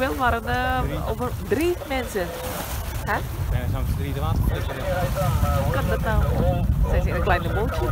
wel maar een, over drie mensen. Hè? Zijn er zo'n drie de waterflessen? Hoe kan dat nou? Zijn ze in een kleine bootje?